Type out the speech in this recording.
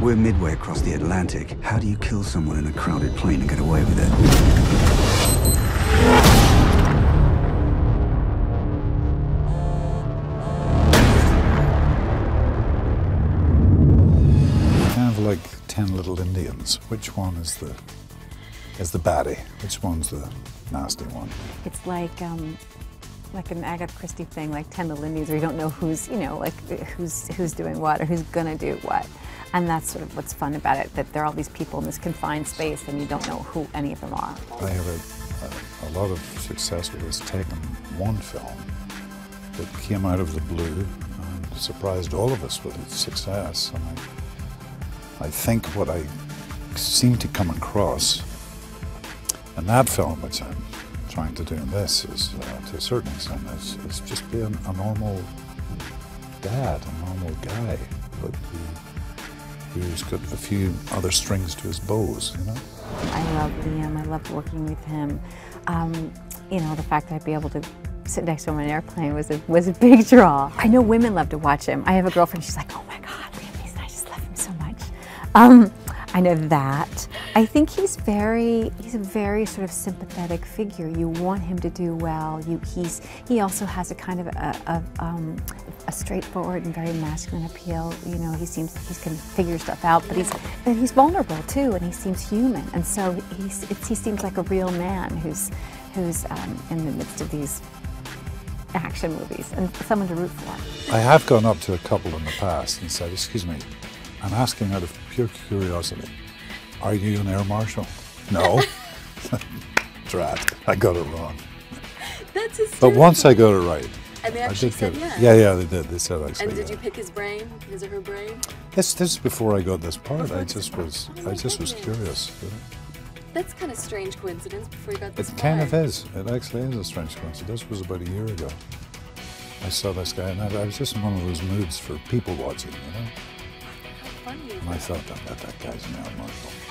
We're midway across the Atlantic. How do you kill someone in a crowded plane and get away with it? I have like 10 little Indians. Which one is the baddie? Which one's the nasty one? It's like an Agatha Christie thing, like 10 little Indians, where you don't know who's, you know, like who's doing what or who's gonna do what. And that's sort of what's fun about it, that there are all these people in this confined space and you don't know who any of them are. I have a lot of success with this Taken One film that came out of the blue and surprised all of us with its success. And I think what I seem to come across in that film, which I'm trying to do in this, is to a certain extent, is just being a normal dad, a normal guy, but who's got a few other strings to his bows, you know? I love Liam, I loved working with him. You know, the fact that I'd be able to sit next to him on an airplane was a big draw. I know women love to watch him. I have a girlfriend, she's like, oh my God, Liam Neeson, I just love him so much. I know that. I think he's a very sort of sympathetic figure. You want him to do well. He also has a kind of a straightforward and very masculine appeal. You know, he can figure stuff out, but he's vulnerable too, and he seems human. And so he seems like a real man who's in the midst of these action movies and someone to root for. I have gone up to a couple in the past and said, "Excuse me, I'm asking out of pure curiosity. Are you an air marshal?" "No." Drat, I got it wrong. That's hysterical. But once I got it right. And they actually said yeah. Yeah, they did. They said actually. And did you pick his brain? His or her brain? This is before I got this part. I just was curious. That's kind of strange coincidence before you got this part. It kind of is. It actually is a strange coincidence. This was about a year ago. I saw this guy and I was just in one of those moods for people watching, you know? How funny. And I thought that guy's an air marshal.